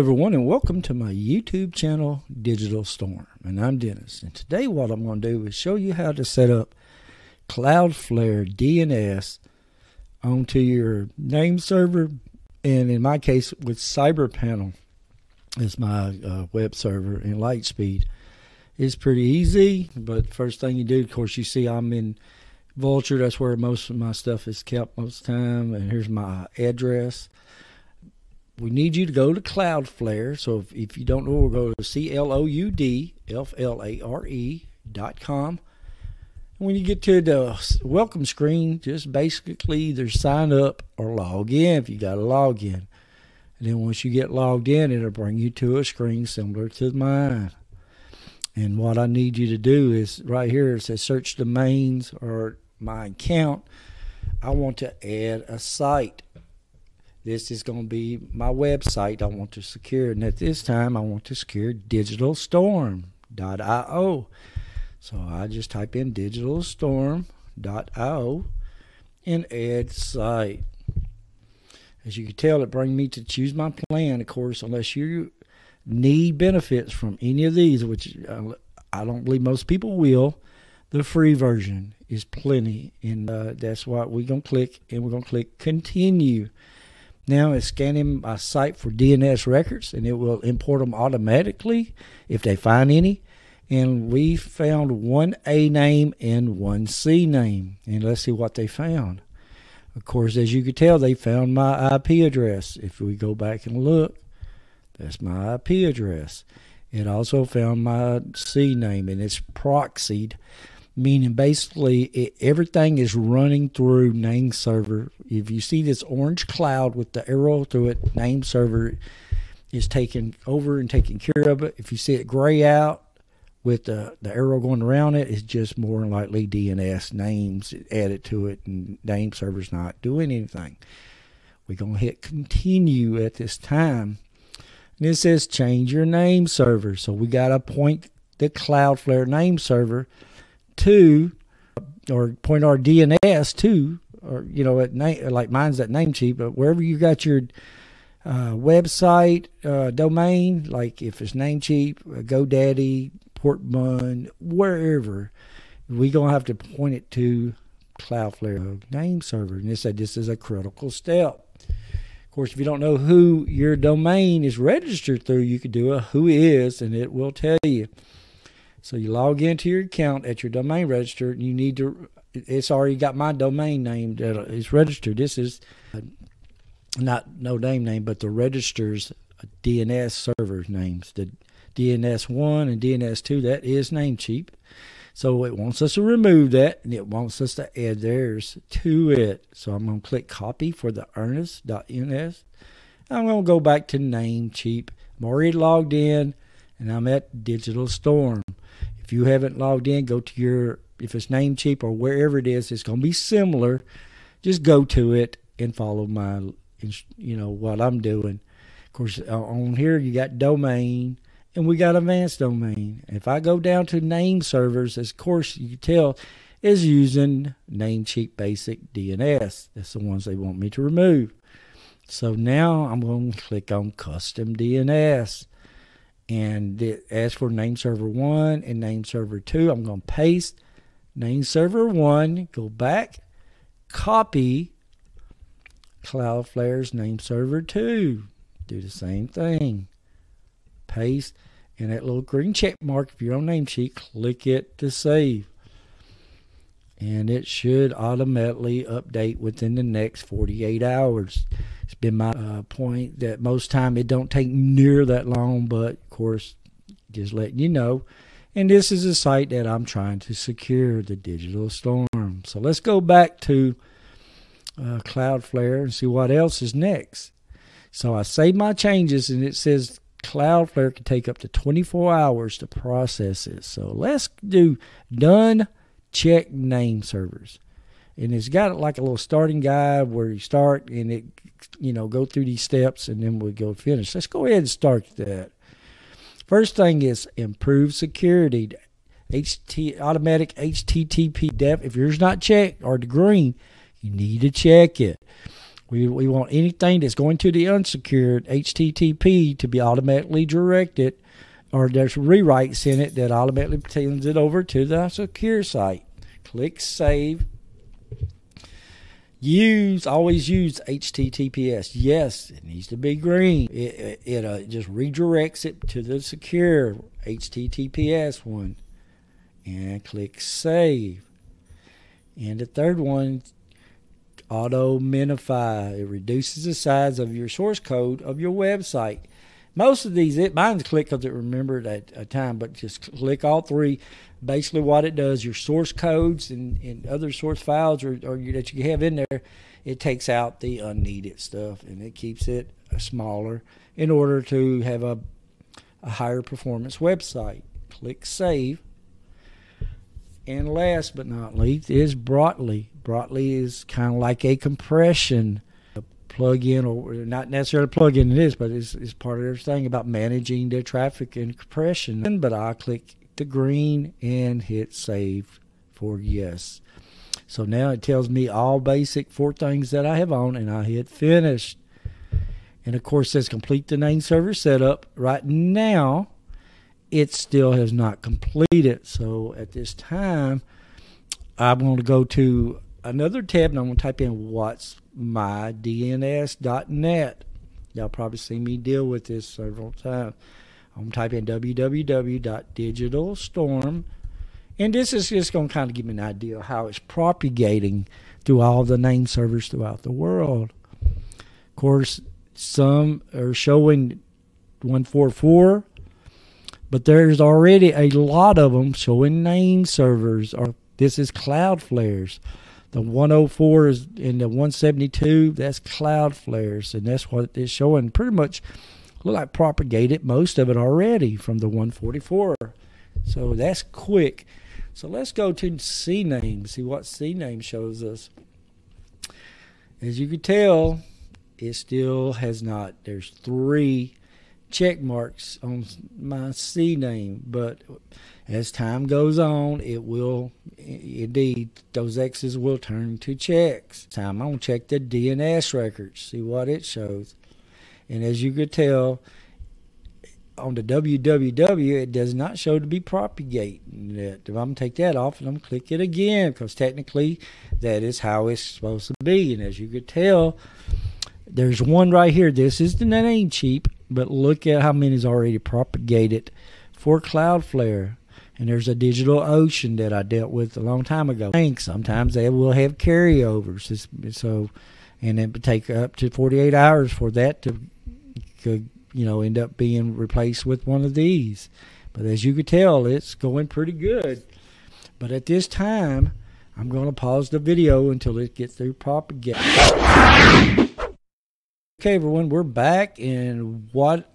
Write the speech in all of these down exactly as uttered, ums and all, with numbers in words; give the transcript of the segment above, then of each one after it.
everyone, and welcome to my YouTube channel, Digital Storm, and I'm Dennis. And today what I'm going to do is show you how to set up Cloudflare D N S onto your name server, and in my case with CyberPanel is my uh, web server, and Lightspeed. It's pretty easy, but first thing you do, of course, you see I'm in Vultr. That's where most of my stuff is kept most of the time, and here's my address. We need you to go to Cloudflare. So if, if you don't know, we'll go to C L O U D F L A R E dot com. When you get to the welcome screen, just basically either sign up or log in if you got to log in. And then once you get logged in, it'll bring you to a screen similar to mine. And what I need you to do is right here, it says search domains or my account. I want to add a site. This is going to be my website I want to secure, and at this time I want to secure digital storm dot I O. So I just type in digital storm dot I O and add site. As you can tell, it brings me to choose my plan. Of course, unless you need benefits from any of these, which I don't believe most people will, the free version is plenty, and uh, that's why we're going to click, and we're going to click continue. Now it's scanning my site for D N S records, and it will import them automatically if they find any. And we found one A name and one C name. And let's see what they found. Of course, as you can tell, they found my I P address. If we go back and look, that's my I P address. It also found my C name, and it's proxied, meaning basically it, everything is running through name server. If you see this orange cloud with the arrow through it, name server is taking over and taking care of it. If you see it gray out with the, the arrow going around it, it's just more than likely D N S names added to it, and name server's not doing anything. We're going to hit continue at this time. And it says change your name server. So we got to point the Cloudflare name server to, or point our D N S to, or you know, at name, like mine's at Namecheap, but wherever you got your uh, website uh, domain, like if it's Namecheap, GoDaddy, PortBun, wherever, we're gonna have to point it to Cloudflare name server. And they said this is a critical step. Of course, if you don't know who your domain is registered through, you could do a who is, and it will tell you. So you log into your account at your domain register, and you need to, it's already got my domain name that is registered. This is not no name name, but the register's D N S server names, the D N S one and D N S two, that is Namecheap. So it wants us to remove that, and it wants us to add theirs to it. So I'm going to click copy for the earnest dot N S. I'm going to go back to Namecheap. I'm already logged in, and I'm at Digital Storm. If you haven't logged in, go to your, if it's Namecheap or wherever it is, it's going to be similar. Just go to it and follow my, you know, what I'm doing. Of course, on here you got domain, and we got advanced domain. If I go down to name servers, as of course you can tell, is using Namecheap basic D N S. That's the ones they want me to remove. So now I'm going to click on custom D N S. And it asks for name server one and name server two. I'm going to paste name server one, go back, copy Cloudflare's name server two. Do the same thing. Paste, and that little green check mark, if you're on Namecheap, click it to save. And it should automatically update within the next forty-eight hours. It's been my uh, point that most time it don't take near that long, but of course, just letting you know. And this is a site that I'm trying to secure, the Digital Storm. So let's go back to uh, Cloudflare and see what else is next. So I save my changes, and it says Cloudflare can take up to twenty-four hours to process it. So let's do done, check name servers. And it's got like a little starting guide where you start, and it, you know, go through these steps, and then we'll go finish. Let's go ahead and start that. First thing is improve security. H T, automatic H T T P def. If yours not checked or the green, you need to check it. We, we want anything that's going to the unsecured H T T P to be automatically directed, or there's rewrites in it that automatically sends it over to the secure site. Click Save. Use, always use H T T P S. Yes, it needs to be green. It, it, it uh, just redirects it to the secure H T T P S one. And click Save. And the third one, auto-minify. It reduces the size of your source code of your website. Most of these, it mine's click because it remembered at a time, but just click all three. Basically what it does, your source codes and, and other source files or, or you, that you have in there, it takes out the unneeded stuff and it keeps it smaller in order to have a, a higher performance website. Click Save. And last but not least is Brotli. Brotli is kind of like a compression plugin, or not necessarily a plugin it is, but it's, it's part of their thing about managing their traffic and compression. But I'll click the green and hit Save for yes. So now it tells me all basic four things that I have on, and I hit Finish. And of course it says complete the name server setup. Right now it still has not completed. So at this time, I'm going to go to another tab and I'm going to type in what's my D N S dot net. Y'all probably see me deal with this several times. I'm going to type in w w w dot digital storm. And this is just going to kind of give me an idea of how it's propagating through all the name servers throughout the world. Of course, some are showing one forty-four. But there's already a lot of them showing name servers. Or this is Cloudflare's. The one oh four is in the one seventy-two. That's Cloudflare's, and that's what it's showing. Pretty much look like propagated most of it already from the one forty-four. So that's quick. So let's go to C name. See what C name shows us. As you can tell, it still has not. There's three check marks on my C name, but as time goes on, it will indeed, those X's will turn to checks. Time I'm gonna check the D N S records, see what it shows. And as you could tell, on the w w w, it does not show to be propagating it. I'm gonna take that off and I'm gonna click it again, because technically that is how it's supposed to be. And as you could tell, there's one right here. This is the Namecheap, but look at how many is already propagated for Cloudflare. And there's a Digital Ocean that I dealt with a long time ago. Sometimes they will have carryovers, so, and it would take up to forty-eight hours for that to, could, you know, end up being replaced with one of these. But as you could tell, it's going pretty good. But at this time, I'm going to pause the video until it gets through propagation. Okay, everyone, we're back, and what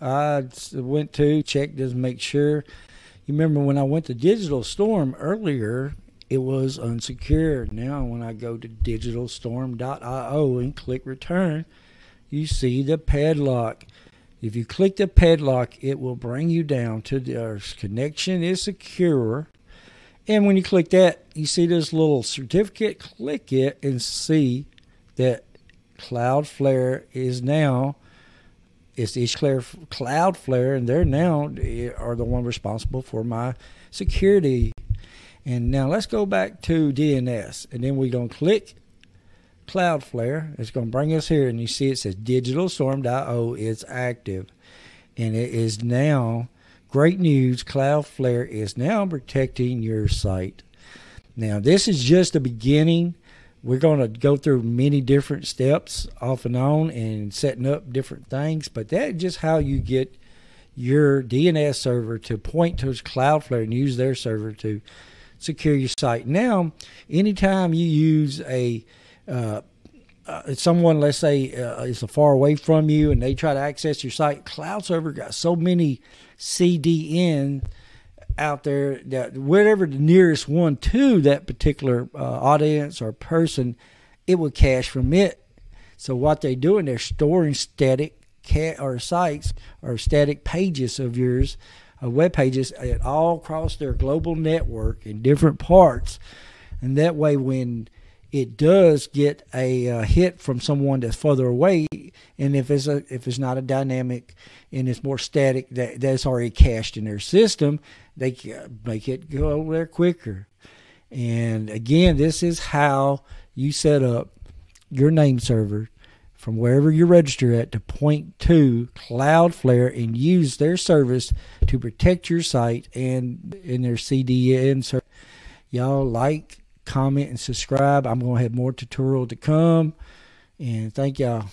I went to check just make sure. You remember when I went to Digital Storm earlier, it was unsecured. Now when I go to digital storm dot i o and click return, you see the padlock. If you click the padlock, it will bring you down to the our connection is secure. And when you click that, you see this little certificate. Click it and see that Cloudflare is now, it's Cloudflare, and they're now are the one responsible for my security. And now let's go back to D N S, and then we're going to click Cloudflare. It's going to bring us here, and you see it says digital storm dot i o is active, and it is now, great news, Cloudflare is now protecting your site. Now this is just the beginning. We're going to go through many different steps off and on and setting up different things, but that's just how you get your D N S server to point towards Cloudflare and use their server to secure your site. Now, anytime you use a uh, uh, someone, let's say, uh, is far away from you and they try to access your site, Cloud Server got so many C D N out there that whatever the nearest one to that particular uh, audience or person, it would cache from it. So what they're doing, they're storing static cat or sites or static pages of yours, uh, web pages, at all across their global network in different parts. And that way, when it does get a uh, hit from someone that's further away, and if it's a, if it's not a dynamic and it's more static, that that's already cached in their system, they can make it go over there quicker. And again, this is how you set up your name server from wherever you register at to point to Cloudflare and use their service to protect your site and in their C D N service. Y'all like, comment, and subscribe. I'm going to have more tutorial to come. And thank y'all.